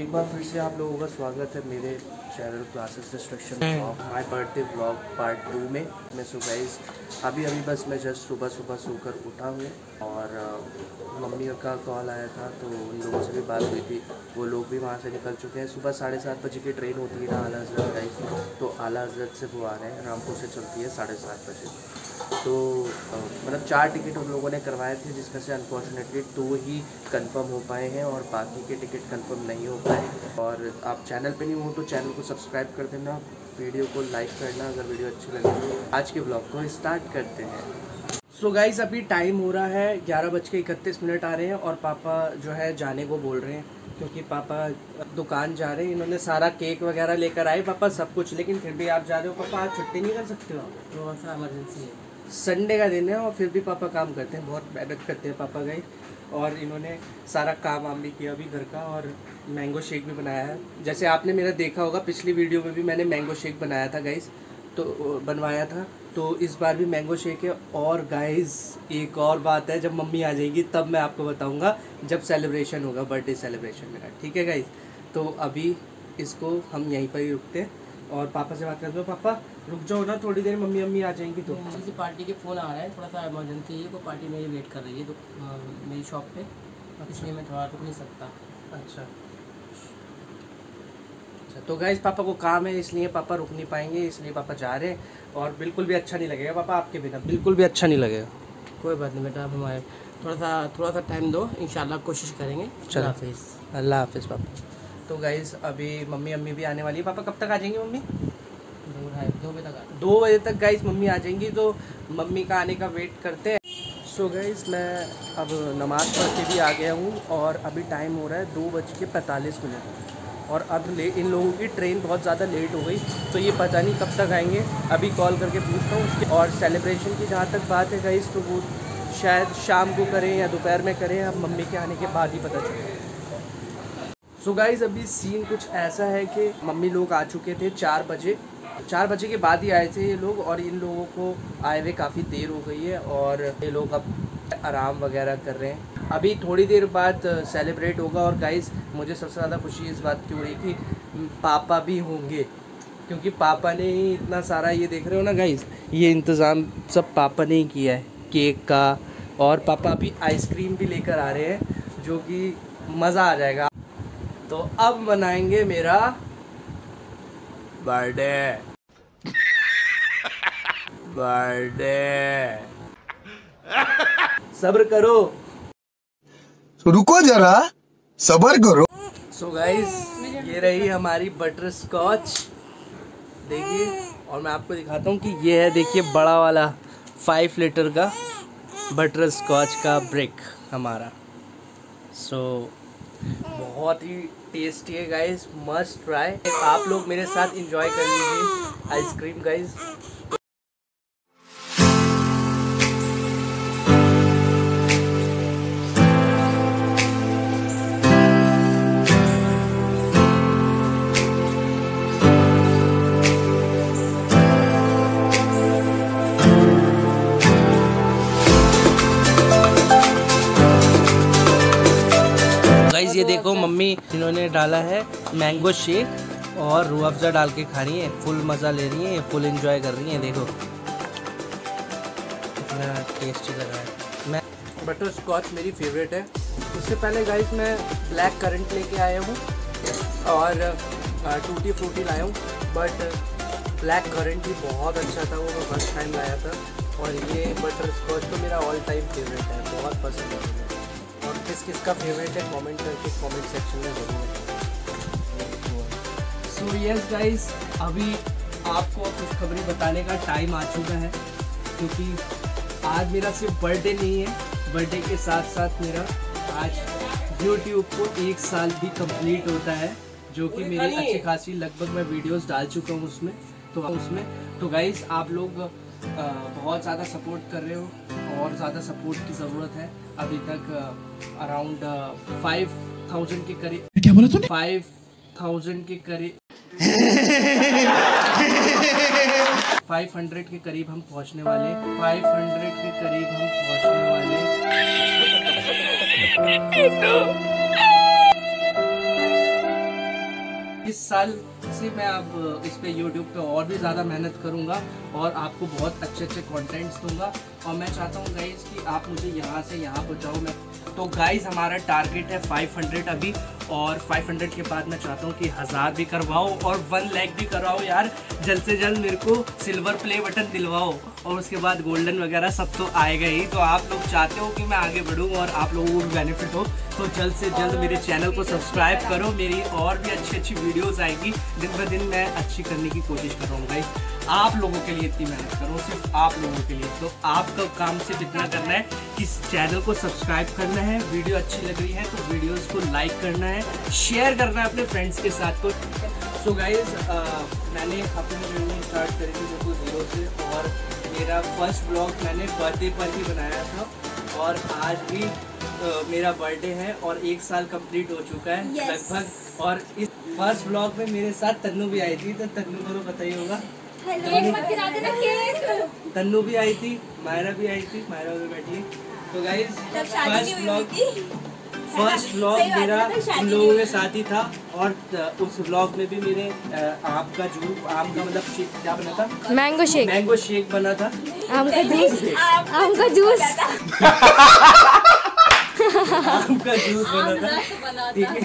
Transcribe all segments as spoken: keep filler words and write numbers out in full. एक बार फिर से आप लोगों का स्वागत है मेरे channel classes destruction vlog my birthday vlog part two में। मैं सुबह अभी अभी बस मैं जस्ट सुबह सुबह सोकर उठा हूँ और मम्मी का कॉल आया था तो उन लोगों से भी बात हुई थी, वो लोग भी वहाँ से निकल चुके हैं। सुबह साढ़े सात बजे की ट्रेन होती है ना आला हज़रत गाइस, तो आला हज़रत से वो आ रहे हैं, रामपुर से चलती है साढ़े सात बजे। तो मतलब चार टिकट उन लोगों ने करवाए थे जिसमें से अनफॉर्चुनेटली दो ही कन्फर्म हो पाए हैं और बाकी के टिकट कन्फर्म नहीं हो पाए। और आप चैनल पे नहीं हो तो चैनल को सब्सक्राइब कर देना, वीडियो को लाइक करना अगर वीडियो अच्छी लगे तो। आज के ब्लॉग को स्टार्ट करते हैं। सो so गाइज़ अभी टाइम हो रहा है ग्यारह बज के इकतीस मिनट आ रहे हैं और पापा जो है जाने को बोल रहे हैं क्योंकि पापा दुकान जा रहे हैं। इन्होंने सारा केक वगैरह लेकर आए पापा सब कुछ, लेकिन फिर भी आप जा रहे हो। पापा आज छुट्टी नहीं कर सकते हो, थोड़ा सा इमरजेंसी है, संडे का दिन है और फिर भी पापा काम करते हैं, बहुत मेहनत करते हैं पापा गए। और इन्होंने सारा काम वाम भी किया अभी घर का और मैंगो शेक भी बनाया है। जैसे आपने मेरा देखा होगा पिछली वीडियो में भी मैंने मैंगो शेक बनाया था गाइज़, तो बनवाया था, तो इस बार भी मैंगो शेक है। और गाइज़ एक और बात है, जब मम्मी आ जाएगी तब मैं आपको बताऊंगा जब सेलिब्रेशन होगा बर्थडे सेलिब्रेशन मेरा, ठीक है गाइज़। तो अभी इसको हम यहीं पर ही रुकते हैं और पापा से बात करते हो। पापा रुक जाओ ना थोड़ी देर, मम्मी मम्मी आ जाएंगी। तो किसी पार्टी के फ़ोन आ रहा है, थोड़ा सा इमरजेंसी है, कोई पार्टी मेरी वेट कर रही है तो मेरी शॉप पे, इसलिए मैं थोड़ा रुक नहीं सकता। अच्छा अच्छा तो गाइस पापा को काम है इसलिए पापा रुक नहीं पाएंगे, इसलिए पापा जा रहे हैं। और बिल्कुल भी अच्छा नहीं लगेगा पापा आपके बिना, बिल्कुल भी अच्छा नहीं लगेगा। कोई बात नहीं बेटा, आप हमारे थोड़ा सा थोड़ा सा टाइम दो, इंशाल्लाह कोशिश करेंगे। चलो हाफिज़, अल्लाह हाफिज़ पापा। तो गाइज़ अभी मम्मी मम्मी भी आने वाली है। पापा कब तक आ जाएंगी मम्मी? दो बजे तक दो बजे तक गाइज़ मम्मी आ जाएंगी, तो मम्मी का आने का वेट करते हैं। सो गाइज़ मैं अब नमाज़ पढ़ के भी आ गया हूँ और अभी टाइम हो रहा है दो बज के पैंतालीस मिनट और अब ले इन लोगों की ट्रेन बहुत ज़्यादा लेट हो गई तो ये पता नहीं कब तक आएंगे, अभी कॉल करके पूछता हूँ उसके। और सेलिब्रेशन की जहाँ तक बात है गाइज़ तो वो शायद शाम को करें या दोपहर में करें, अब मम्मी के आने के बाद ही पता चलेगा। सो so गाइज़ अभी सीन कुछ ऐसा है कि मम्मी लोग आ चुके थे चार बजे चार बजे के बाद ही आए थे ये लोग और इन लोगों को आए हुए काफ़ी देर हो गई है और ये लोग अब आराम वगैरह कर रहे हैं। अभी थोड़ी देर बाद सेलिब्रेट होगा और गाइज़ मुझे सबसे ज़्यादा खुशी इस बात की हो रही कि पापा भी होंगे क्योंकि पापा ने ही इतना सारा, ये देख रहे हो ना गाइज़, ये इंतज़ाम सब पापा ने ही किया है केक का। और पापा अभी आइसक्रीम भी लेकर आ रहे हैं जो कि मज़ा आ जाएगा। तो अब मनाएंगे मेरा बर्थडे बर्थडे सब्र करो, रुको जरा सब्र करो। सो so गाइज ये रही हमारी बटर स्कॉच, देखिए, और मैं आपको दिखाता हूँ कि ये है, देखिए बड़ा वाला फाइव लीटर का बटर स्कॉच का ब्रिक हमारा। सो so, बहुत ही टेस्टी है गाइस, मस्ट ट्राई, आप लोग मेरे साथ एंजॉय कर लीजिए आइसक्रीम गाइस। ये देखो मम्मी इन्होंने डाला है मैंगो शेक और रूह अफ़ज़ा डाल के खा रही है, फुल मज़ा ले रही है, फुल एंजॉय कर रही है। देखो कितना टेस्टी लग रहा है। मैं बटर स्कॉच मेरी फेवरेट है। उससे पहले गाइस मैं ब्लैक करंट लेके आया हूँ और टूटी फ्रूटी लाया हूँ, बट ब्लैक करंट भी बहुत अच्छा था, वो मैं फर्स्ट टाइम लाया था। और ये बटर स्कॉच तो मेरा ऑल टाइम फेवरेट है, बहुत पसंद है। और किस किस का फेवरेट है कमेंट करके कमेंट सेक्शन में जरूर। सो यस गाइस अभी आपको खुशखबरी बताने का टाइम आ चुका है, क्योंकि आज मेरा सिर्फ बर्थडे नहीं है, बर्थडे के साथ साथ मेरा आज यूट्यूब को एक साल भी कंप्लीट होता है, जो कि मेरे अच्छे खासी लगभग मैं वीडियोस डाल चुका हूँ उसमें। तो उसमें तो गाइस आप लोग बहुत ज़्यादा सपोर्ट कर रहे हो और ज़्यादा सपोर्ट की ज़रूरत है। अभी तक अराउंड फाइव थाउजेंड के करीब, क्या बोला तूने, फाइव थाउजेंड के करीब फाइव हंड्रेड के करीब हम पहुंचने वाले फाइव हंड्रेड के करीब हम पहुंचने वाले इस साल से। मैं अब इस पे यूट्यूब पे और भी ज़्यादा मेहनत करूंगा और आपको बहुत अच्छे अच्छे कंटेंट्स दूंगा। और मैं चाहता हूं गाइज़ कि आप मुझे यहां से यहां पहुंचाओ। मैं तो गाइज़ हमारा टारगेट है फाइव हंड्रेड अभी, और फाइव हंड्रेड के बाद मैं चाहता हूँ कि हज़ार भी करवाओ और वन लाख भी करवाओ। यार जल्द से जल्द मेरे को सिल्वर प्ले बटन दिलवाओ और उसके बाद गोल्डन वगैरह सब तो आएगा ही। तो आप लोग चाहते हो कि मैं आगे बढ़ूँ और आप लोगों को भी बेनिफिट हो, तो जल्द से जल्द मेरे चैनल को सब्सक्राइब करो। मेरी और भी अच्छी अच्छी वीडियोज़ आएगी, दिन ब दिन मैं अच्छी करने की कोशिश कर रहा हूँ गाइज़, आप लोगों के लिए इतनी मेहनत करूँ, सिर्फ आप लोगों के लिए। तो आपका काम सिर्फ इतना करना है कि इस चैनल को सब्सक्राइब करना है, वीडियो अच्छी लग रही है तो वीडियोस को लाइक करना है, शेयर करना है अपने फ्रेंड्स के साथ। तो सो गाइज मैंने अपनी जर्नी स्टार्ट करी थी बिल्कुल जीरो से, और मेरा फर्स्ट ब्लॉग मैंने बर्थडे पर ही बनाया था, और आज भी uh, मेरा बर्थडे है और एक साल कम्प्लीट हो चुका है लगभग। yes. और इस फर्स्ट ब्लॉग में मेरे साथ तन्नू भी आई थी, तो तन्नू को तो पता ही होगा, तन्नू भी आई थी, मायरा भी आई थी, मायरा भी बैठी। तो guys first vlog first vlog मेरा उन लोगों के साथ ही था, और उस व्लॉग में भी मेरे आम का जूस, आम का मतलब शेक क्या बना था, मैंगो शेक, मैंगो शेक बना था, आम का जूस आम का जूस आम का जूस बना था, ठीक है,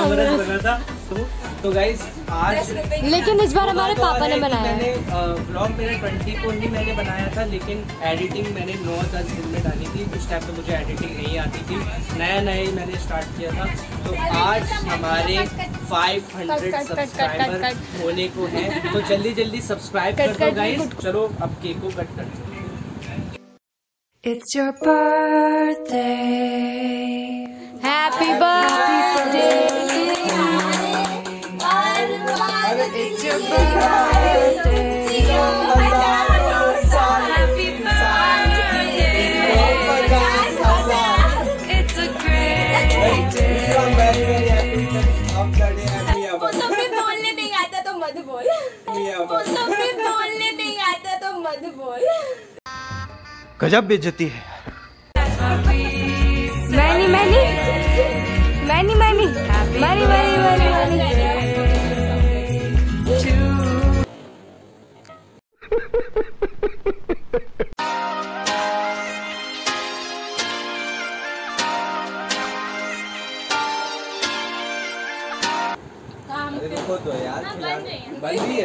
आम रस बना था। तो तो गाइस आज लेकिन इस बार हमारे पापा ने बनाया, मैंने व्लॉग मेरा ट्वेंटी को ही मैंने बनाया था, लेकिन एडिटिंग मैंने नौ दस दिन में डाली थी। कुछ टाइम तो मुझे एडिटिंग नहीं आती थी, नया नया ही मैंने स्टार्ट किया था। तो आज हमारे फाइव हंड्रेड सब्सक्राइबर होने को है, तो जल्दी जल्दी सब्सक्राइब कर दो गाइस। चलो अब केक को कट कर दो। It's your birthday, happy birthday, it's your birthday, to you my darling, so happy birthday, it's a great day, तो भी बोलने नहीं आता तो मत बोल, तो भी बोलने नहीं आता तो मत बोल, गजब बेइज्जती है। Many many many many many many many तो यार बन रही है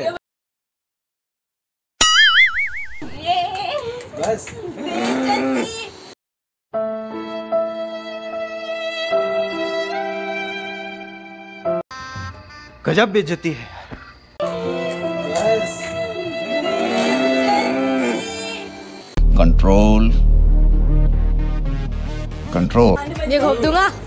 बस। गजब बेइज्जती है। कंट्रोल कंट्रोल ये घोप दूंगा।